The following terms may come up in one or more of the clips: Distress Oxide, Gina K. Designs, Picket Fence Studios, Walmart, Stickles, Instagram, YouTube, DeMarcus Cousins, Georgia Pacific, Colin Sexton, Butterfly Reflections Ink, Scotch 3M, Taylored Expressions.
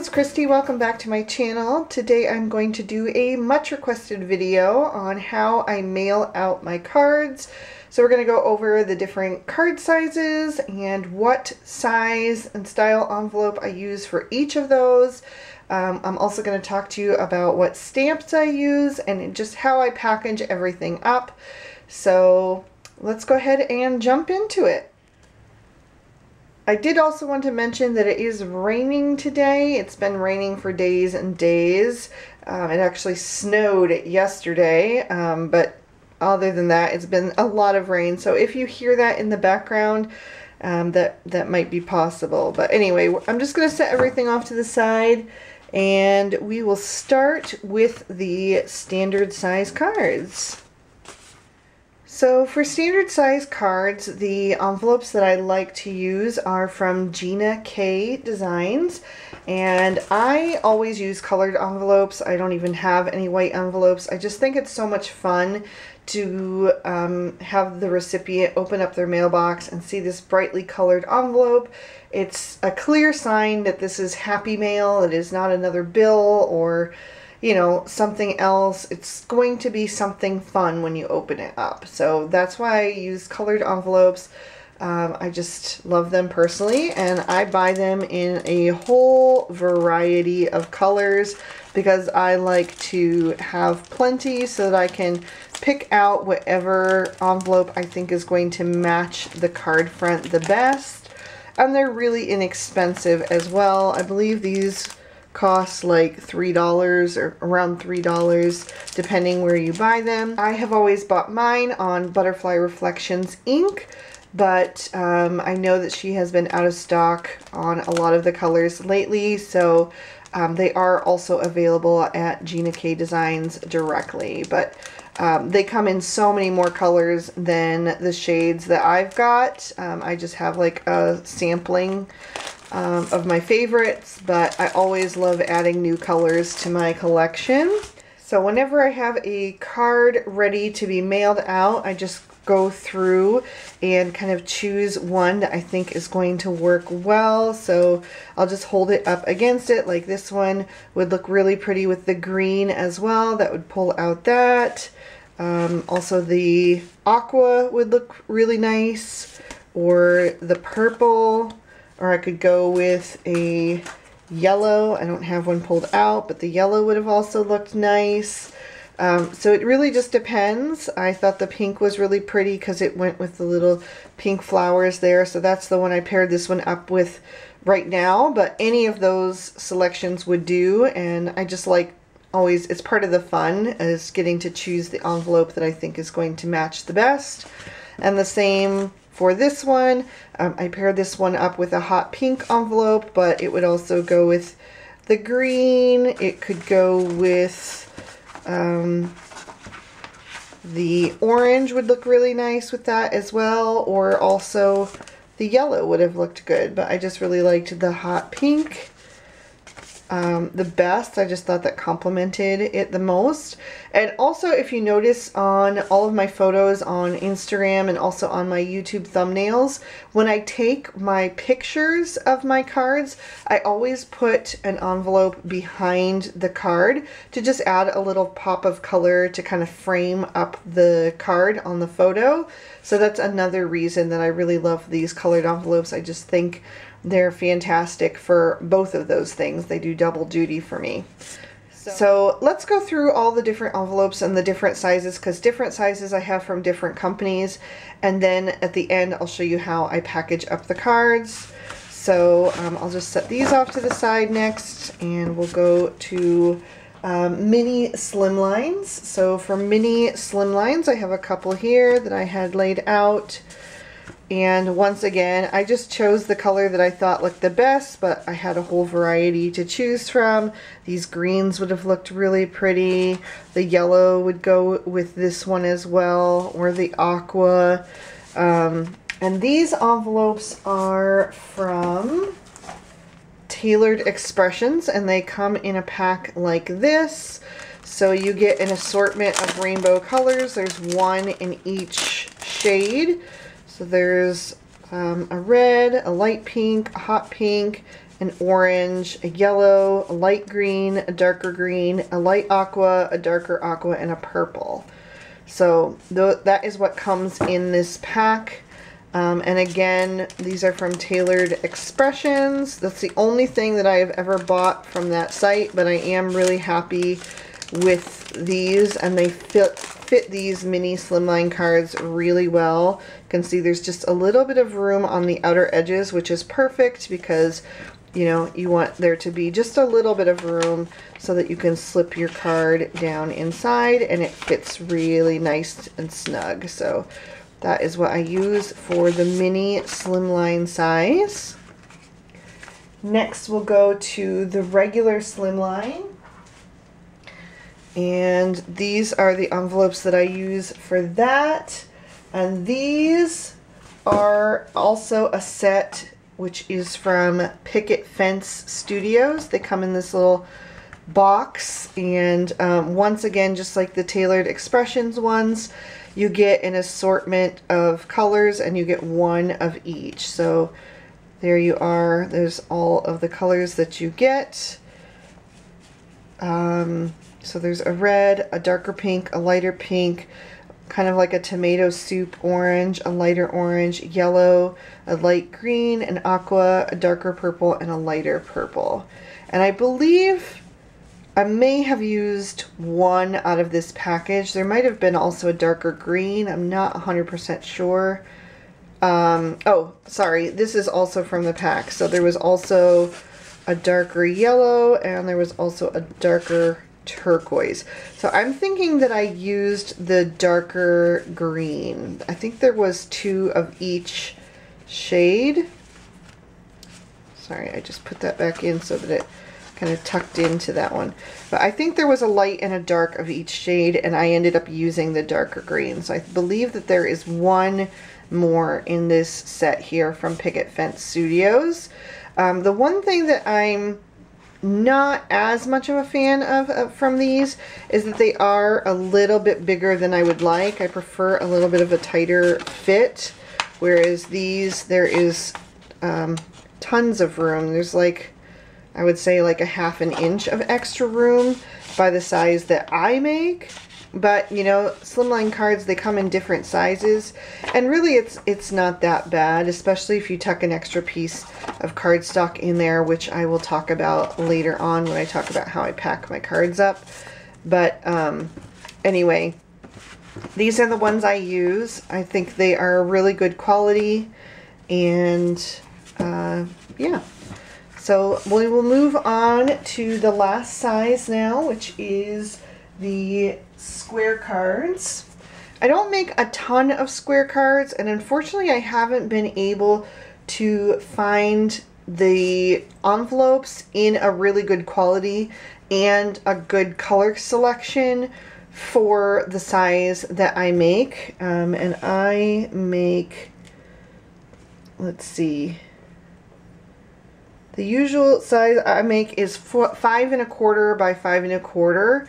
it's Christy. Welcome back to my channel. Today I'm going to do a much requested video on how I mail out my cards. So we're going to go over the different card sizes and what size and style envelope I use for each of those. I'm also going to talk to you about what stamps I use and just how I package everything up. So let's go ahead and jump into it. I did also want to mention that it is raining today. It's been raining for days and days. It actually snowed yesterday, but other than that, it's been a lot of rain. So if you hear that in the background, that might be possible. But anyway, I'm just going to set everything off to the side, and we will start with the standard size cards. So for standard size cards, the envelopes that I like to use are from Gina K. Designs, and I always use colored envelopes. I don't even have any white envelopes. I just think it's so much fun to have the recipient open up their mailbox and see this brightly colored envelope. It's a clear sign that this is happy mail. It is not another bill or, you know, something else. It's going to be something fun when you open it up. So that's why I use colored envelopes. I just love them personally, and I buy them in a whole variety of colors because I like to have plenty so that I can pick out whatever envelope I think is going to match the card front the best. And they're really inexpensive as well. I believe these cost like $3 or around $3 depending where you buy them. I have always bought mine on Butterfly Reflections Ink, but I know that she has been out of stock on a lot of the colors lately, so they are also available at Gina K Designs directly, but they come in so many more colors than the shades that I've got. I just have like a sampling of my favorites, but I always love adding new colors to my collection. So whenever I have a card ready to be mailed out, I just go through and kind of choose one that I think is going to work well. So I'll just hold it up against it, like this one would look really pretty with the green as well. That would pull out that. Also the aqua would look really nice, or the purple. Or I could go with a yellow. I don't have one pulled out, but the yellow would have also looked nice. So it really just depends. I thought the pink was really pretty because it went with the little pink flowers there. So that's the one I paired this one up with right now, but any of those selections would do. And I just like always, it's part of the fun is getting to choose the envelope that I think is going to match the best. And the same for this one, I paired this one up with a hot pink envelope, but it would also go with the green. It could go with the orange would look really nice with that as well, or also the yellow would have looked good, but I just really liked the hot pink the best. I just thought that complemented it the most. And also, if you notice on all of my photos on Instagram and also on my YouTube thumbnails, when I take my pictures of my cards, I always put an envelope behind the card to just add a little pop of color to kind of frame up the card on the photo. So that's another reason that I really love these colored envelopes. I just think they're fantastic for both of those things. They do double duty for me. So let's go through all the different envelopes and the different sizes, because different sizes I have from different companies. And then at the end, I'll show you how I package up the cards. So I'll just set these off to the side next, and we'll go to mini slimlines. So for mini slimlines, I have a couple here that I had laid out. And once again, I just chose the color that I thought looked the best, but I had a whole variety to choose from. These greens would have looked really pretty. The yellow would go with this one as well, or the aqua. And these envelopes are from Taylored Expressions, and they come in a pack like this. So you get an assortment of rainbow colors. There's one in each shade. So there's a red, a light pink, a hot pink, an orange, a yellow, a light green, a darker green, a light aqua, a darker aqua, and a purple. So that is what comes in this pack. And again, these are from Taylored Expressions. That's the only thing that I have ever bought from that site, but I am really happy with these, and they fit these mini slimline cards really well. You can see there's just a little bit of room on the outer edges, which is perfect because, you know, you want there to be just a little bit of room so that you can slip your card down inside and it fits really nice and snug. So that is what I use for the mini slimline size. Next we'll go to the regular slimline. And these are the envelopes that I use for that. And these are also a set which is from Picket Fence Studios. They come in this little box, and once again, just like the Taylored Expressions ones, you get an assortment of colors and you get one of each. So there you are, there's all of the colors that you get. So there's a red, a darker pink, a lighter pink, kind of like a tomato soup orange, a lighter orange, yellow, a light green, an aqua, a darker purple, and a lighter purple. And I believe I may have used one out of this package. There might have been also a darker green. I'm not 100% sure. Oh, sorry, this is also from the pack. So there was also a darker yellow, and there was also a darker turquoise. So I'm thinking that I used the darker green. I think there was two of each shade. Sorry, I just put that back in so that it kind of tucked into that one. But I think there was a light and a dark of each shade, and I ended up using the darker green. So I believe that there is one more in this set here from Picket Fence Studios. The one thing that I'm not as much of a fan of from these is that they are a little bit bigger than I would like. I prefer a little bit of a tighter fit, whereas these, there is tons of room. There's like, I would say like a half an inch of extra room by the size that I make. But you know, slimline cards, they come in different sizes, and really it's not that bad, especially if you tuck an extra piece of cardstock in there, which I will talk about later on when I talk about how I pack my cards up. But anyway, these are the ones I use. I think they are really good quality, and yeah. So we will move on to the last size now, which is the square cards. I don't make a ton of square cards, and unfortunately I haven't been able to find the envelopes in a really good quality and a good color selection for the size that I make. And I make, let's see, the usual size I make is 5¼ by 5¼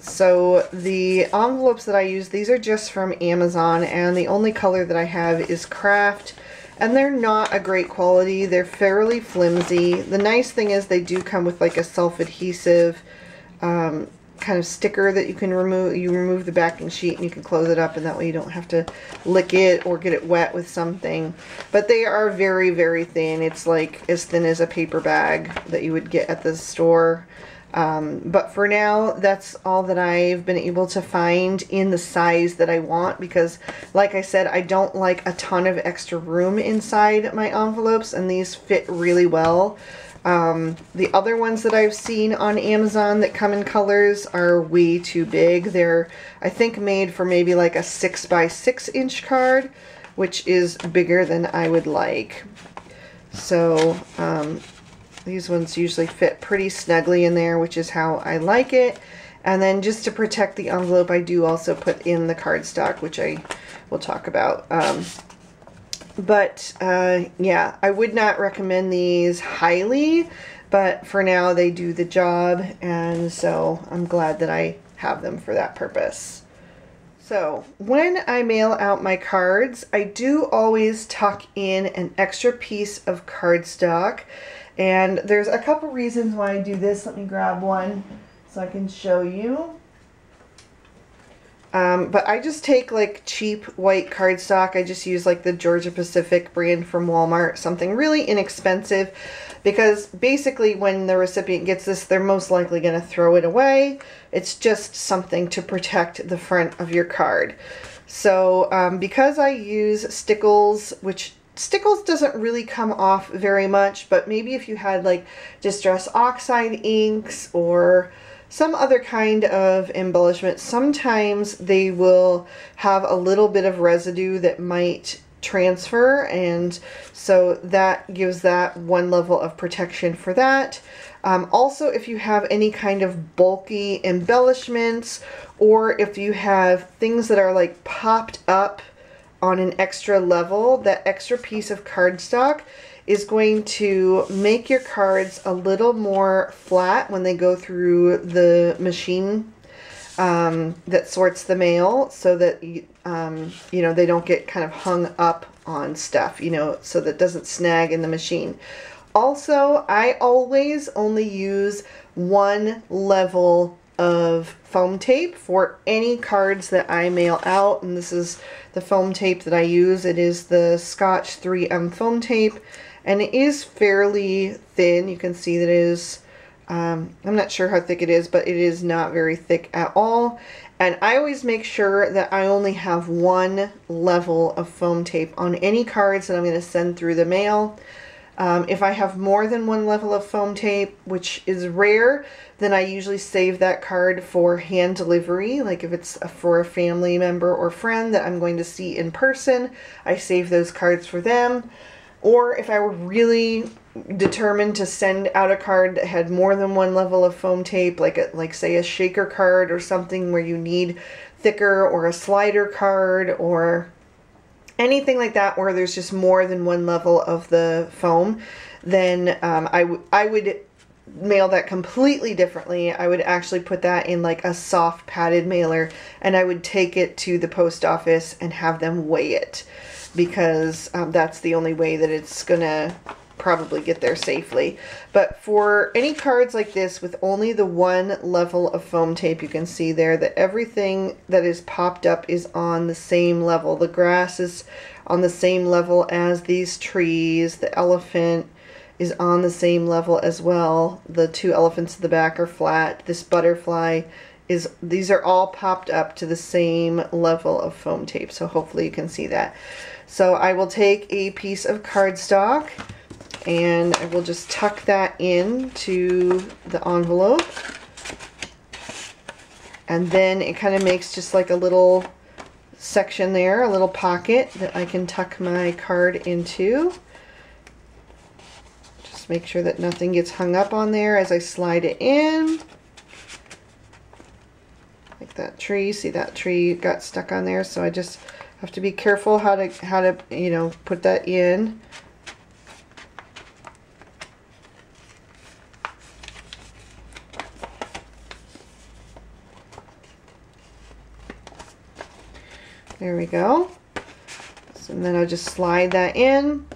so the envelopes that I use, these are just from Amazon, and the only color that I have is Craft, and they're not a great quality. They're fairly flimsy. The nice thing is they do come with like a self-adhesive kind of sticker that you can remove. You remove the backing sheet and you can close it up, and that way you don't have to lick it or get it wet with something. But they are very, very thin. It's like as thin as a paper bag that you would get at the store. But for now, that's all that I've been able to find in the size that I want, because like I said, I don't like a ton of extra room inside my envelopes, and these fit really well. The other ones that I've seen on Amazon that come in colors are way too big. They're, I think, made for maybe like a 6 by 6 inch card, which is bigger than I would like. So, these ones usually fit pretty snugly in there, which is how I like it. And then just to protect the envelope, I do also put in the cardstock, which I will talk about. Yeah, I would not recommend these highly, but for now they do the job, and so I'm glad that I have them for that purpose. So when I mail out my cards, I do always tuck in an extra piece of cardstock. And there's a couple reasons why I do this. Let me grab one so I can show you. But I just take like cheap white cardstock. I just use like the Georgia Pacific brand from Walmart, something really inexpensive, because basically when the recipient gets this, they're most likely going to throw it away. It's just something to protect the front of your card. So because I use Stickles, which Stickles doesn't really come off very much, but maybe if you had like Distress Oxide inks or some other kind of embellishment, sometimes they will have a little bit of residue that might transfer, and so that gives that one level of protection for that. Also, if you have any kind of bulky embellishments, or if you have things that are like popped up on an extra level, that extra piece of cardstock is going to make your cards a little more flat when they go through the machine that sorts the mail, so that you know, they don't get kind of hung up on stuff, you know, so that doesn't snag in the machine. Also, I always only use one level of foam tape for any cards that I mail out, and this is the foam tape that I use. It is the Scotch 3M foam tape. And it is fairly thin. You can see that it is, I'm not sure how thick it is, but it is not very thick at all. And I always make sure that I only have one level of foam tape on any cards that I'm going to send through the mail. If I have more than one level of foam tape, which is rare, then I usually save that card for hand delivery. Like if it's for a family member or friend that I'm going to see in person, I save those cards for them. Or if I were really determined to send out a card that had more than one level of foam tape, like say a shaker card or something where you need thicker, or a slider card or anything like that where there's just more than one level of the foam, then I would mail that completely differently. I would actually put that in like a soft padded mailer, and I would take it to the post office and have them weigh it, because that's the only way that it's gonna probably get there safely. But for any cards like this with only the one level of foam tape, you can see there that everything that is popped up is on the same level. The grass is on the same level as these trees. The elephant is on the same level as well. The two elephants in the back are flat. This butterfly is, these are all popped up to the same level of foam tape. So hopefully you can see that. So I will take a piece of cardstock and I will just tuck that into the envelope. And then it kind of makes just like a little section there, a little pocket that I can tuck my card into. Just make sure that nothing gets hung up on there as I slide it in. Like that tree, see that tree got stuck on there, so I just have to be careful how to you know, put that in. There we go. So, and then I'll just slide that in,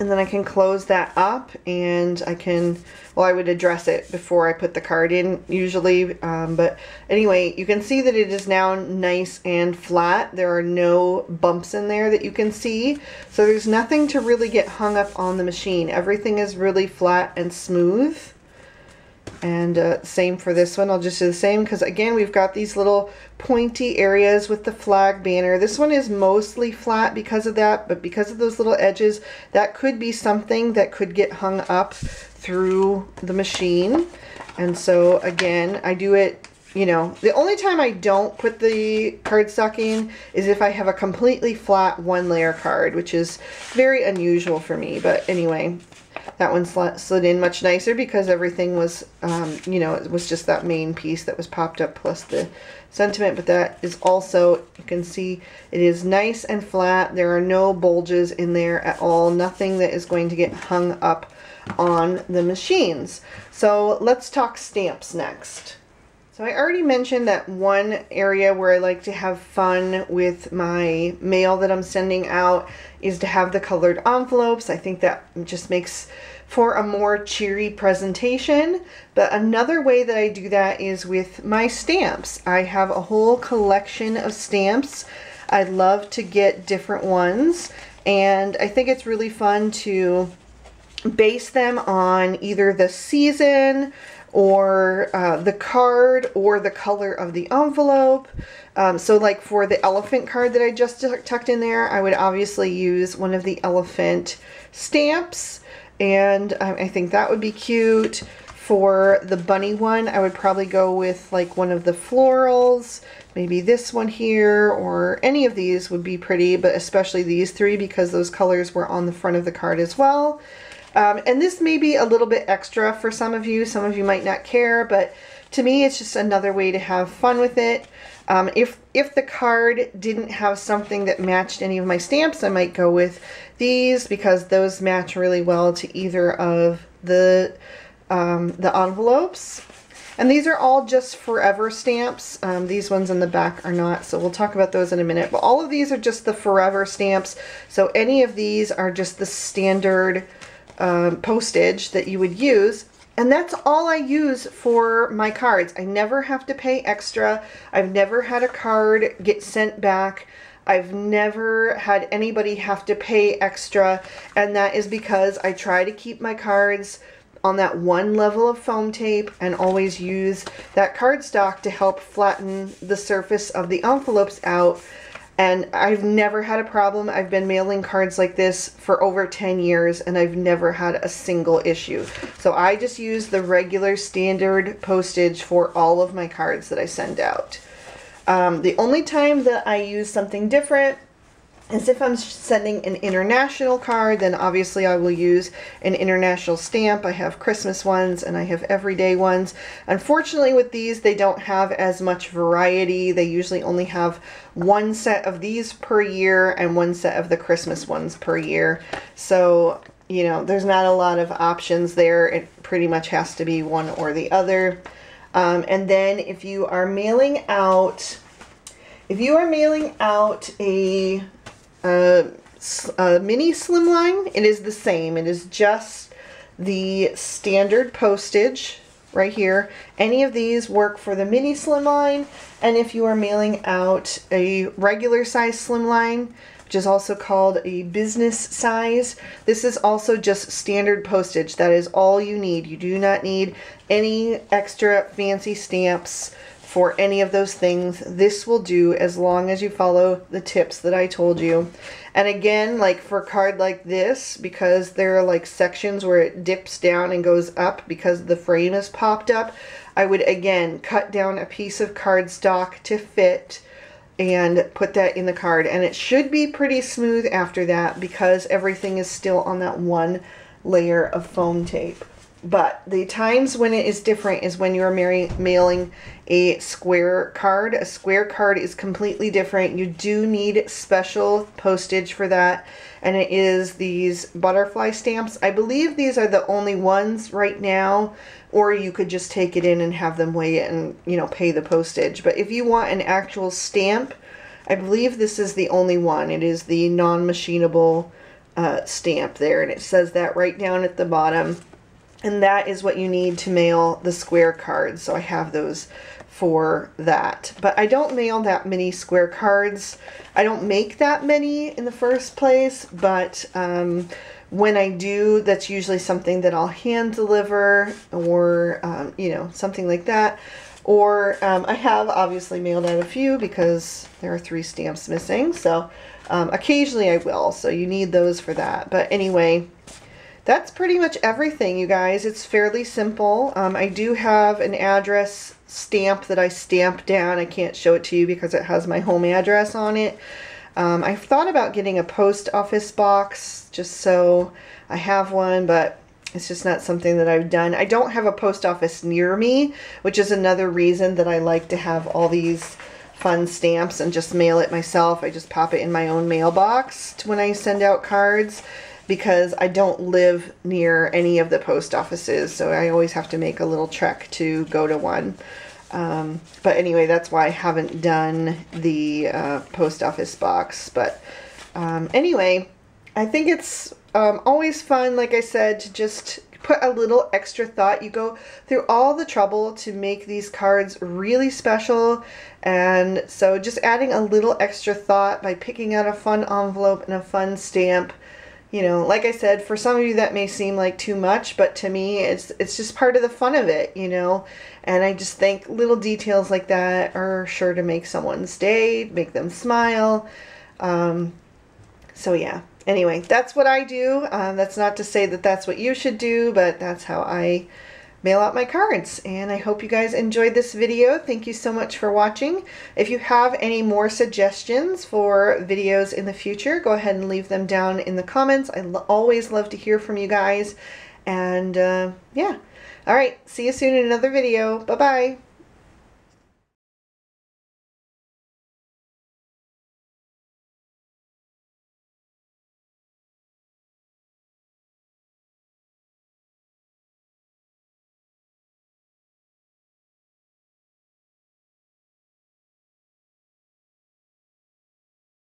and then I can close that up, and I can, well, I would address it before I put the card in usually, but anyway, you can see that it is now nice and flat. There are no bumps in there that you can see, so there's nothing to really get hung up on the machine. Everything is really flat and smooth. And same for this one. I'll just do the same, because again, we've got these little pointy areas with the flag banner. This one is mostly flat because of that, but because of those little edges, that could be something that could get hung up through the machine. And so again, I do it, you know, the only time I don't put the cardstock in is if I have a completely flat one layer card, which is very unusual for me. But anyway, that one slid in much nicer because everything was, you know, it was just that main piece that was popped up plus the sentiment. But that is also, you can see it is nice and flat. There are no bulges in there at all. Nothing that is going to get hung up on the machines. So let's talk stamps next. So I already mentioned that one area where I like to have fun with my mail that I'm sending out is to have the colored envelopes. I think that just makes for a more cheery presentation. But another way that I do that is with my stamps. I have a whole collection of stamps. I love to get different ones, and I think it's really fun to base them on either the season or the card or the color of the envelope. So like for the elephant card that I just tucked in there, I would obviously use one of the elephant stamps, and I think that would be cute. For the bunny one, I would probably go with like one of the florals, maybe this one here, or any of these would be pretty, but especially these three because those colors were on the front of the card as well. And this may be a little bit extra for some of you might not care, but to me it's just another way to have fun with it. If the card didn't have something that matched any of my stamps, I might go with these because those match really well to either of the envelopes. And these are all just forever stamps. These ones in the back are not, so we'll talk about those in a minute. But all of these are just the forever stamps, so any of these are just the standard postage that you would use, and that's all I use for my cards. I never have to pay extra. I've never had a card get sent back. I've never had anybody have to pay extra, and that is because I try to keep my cards on that one level of foam tape and always use that cardstock to help flatten the surface of the envelopes out. And I've never had a problem. I've been mailing cards like this for over 10 years and I've never had a single issue. So I just use the regular standard postage for all of my cards that I send out. The only time that I use something different is if I'm sending an international card, then obviously I will use an international stamp. I have Christmas ones and I have everyday ones. Unfortunately with these, they don't have as much variety. They usually only have one set of these per year and one set of the Christmas ones per year. So, you know, there's not a lot of options there. It pretty much has to be one or the other. And then if you are mailing out, a mini slimline, it is the same. It is just the standard postage right here. Any of these work for the mini slimline, and if you are mailing out a regular size slimline, which is also called a business size, this is also just standard postage. That is all you need. You do not need any extra fancy stamps for any of those things. This will do as long as you follow the tips that I told you. And again, like for a card like this, because there are like sections where it dips down and goes up because the frame is popped up, I would again cut down a piece of cardstock to fit and put that in the card. And it should be pretty smooth after that because everything is still on that one layer of foam tape. But the times when it is different is when you are mailing a square card. A square card is completely different. You do need special postage for that, and it is these butterfly stamps. I believe these are the only ones right now, or you could just take it in and have them weigh it and, you know, pay the postage. But if you want an actual stamp, I believe this is the only one. It is the non-machinable stamp there, and it says that right down at the bottom. And that is what you need to mail the square cards. So I have those for that. But I don't mail that many square cards. I don't make that many in the first place, but when I do, that's usually something that I'll hand deliver or, you know, something like that. Or I have obviously mailed out a few because there are 3 stamps missing. So occasionally I will. So you need those for that. But anyway, that's pretty much everything, you guys. It's fairly simple. I do have an address stamp that I stamped down. I can't show it to you because it has my home address on it. I've thought about getting a post office box just so I have one, but it's just not something that I've done. I don't have a post office near me, which is another reason that I like to have all these fun stamps and just mail it myself. I just pop it in my own mailbox when I send out cards, because I don't live near any of the post offices, so I always have to make a little trek to go to one. But anyway, that's why I haven't done the post office box. But anyway, I think it's always fun, like I said, to just put a little extra thought. You go through all the trouble to make these cards really special, and so just adding a little extra thought by picking out a fun envelope and a fun stamp. You know, like I said, for some of you that may seem like too much, but to me it's just part of the fun of it, you know. And I just think little details like that are sure to make someone's day, make them smile. So yeah. Anyway, that's what I do. That's not to say that that's what you should do, but that's how I mail out my cards. And I hope you guys enjoyed this video. Thank you so much for watching. If you have any more suggestions for videos in the future, go ahead and leave them down in the comments. I always love to hear from you guys. And yeah. All right. See you soon in another video. Bye-bye.